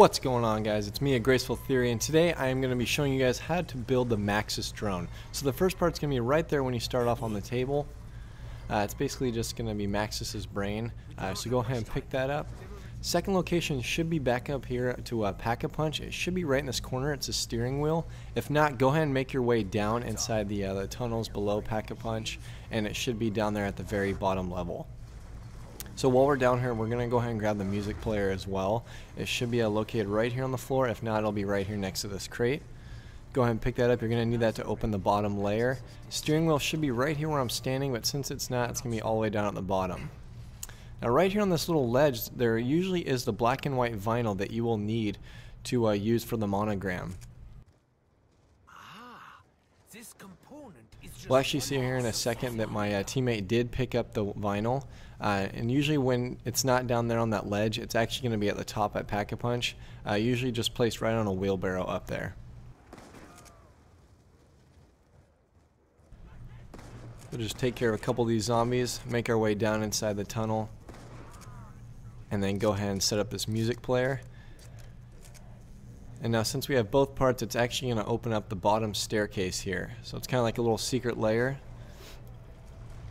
What's going on, guys? It's me at Graceful Theory, and today I am going to be showing you guys how to build the Maxis drone. So the first part's going to be right there when you start off on the table. It's basically just going to be Maxis's brain, so go ahead and pick that up. Second location should be back up here to Pack-a-Punch. It should be right in this corner. It's a steering wheel. If not, go ahead and make your way down inside the tunnels below Pack-a-Punch, and it should be down there at the very bottom level. So while we're down here, we're going to go ahead and grab the music player as well. It should be located right here on the floor. If not, it'll be right here next to this crate. Go ahead and pick that up. You're going to need that to open the bottom layer. Steering wheel should be right here where I'm standing, but since it's not, it's going to be all the way down at the bottom. Now right here on this little ledge, there usually is the black and white vinyl that you will need to use for the monogram. We'll actually see here in a second that my teammate did pick up the vinyl, and usually when it's not down there on that ledge, it's actually going to be at the top at Pack-a-Punch, usually just placed right on a wheelbarrow up there. We'll just take care of a couple of these zombies, make our way down inside the tunnel, and then go ahead and set up this music player. And now since we have both parts, it's actually going to open up the bottom staircase here. So it's kind of like a little secret layer.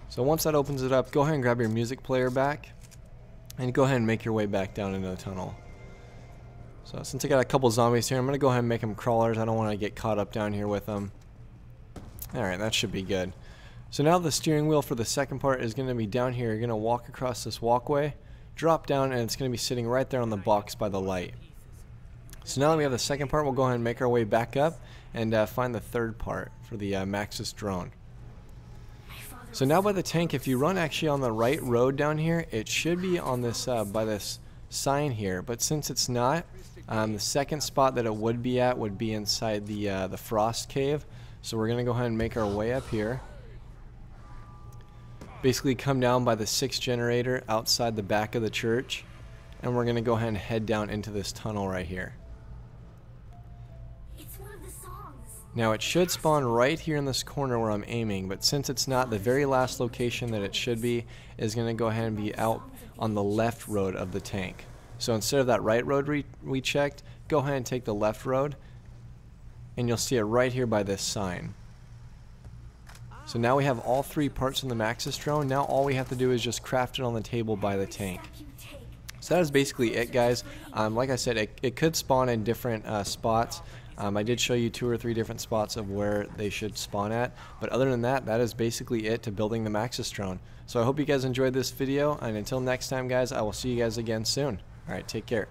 So once that opens it up, go ahead and grab your music player back and go ahead and make your way back down into the tunnel. So since I got a couple zombies here, I'm going to go ahead and make them crawlers. I don't want to get caught up down here with them. Alright, that should be good. So now the steering wheel for the second part is going to be down here. You're going to walk across this walkway, drop down, and it's going to be sitting right there on the box by the light. So now that we have the second part, we'll go ahead and make our way back up and find the third part for the Maxis drone. So now by the tank, if you run actually on the right road down here, it should be on this by this sign here. But since it's not, the second spot that it would be at would be inside the Frost Cave. So we're going to go ahead and make our way up here. Basically come down by the 6th generator outside the back of the church. And we're going to go ahead and head down into this tunnel right here. Now it should spawn right here in this corner where I'm aiming, but since it's not, the very last location that it should be is going to go ahead and be out on the left road of the tank. So instead of that right road we checked, go ahead and take the left road, and you'll see it right here by this sign. So now we have all three parts in the Maxis drone. Now all we have to do is just craft it on the table by the tank. So that is basically it, guys. Like I said, it could spawn in different spots. I did show you 2 or 3 different spots of where they should spawn at, but other than that, that is basically it to building the Maxis drone. So I hope you guys enjoyed this video, and until next time, guys, I will see you guys again soon. Alright, take care.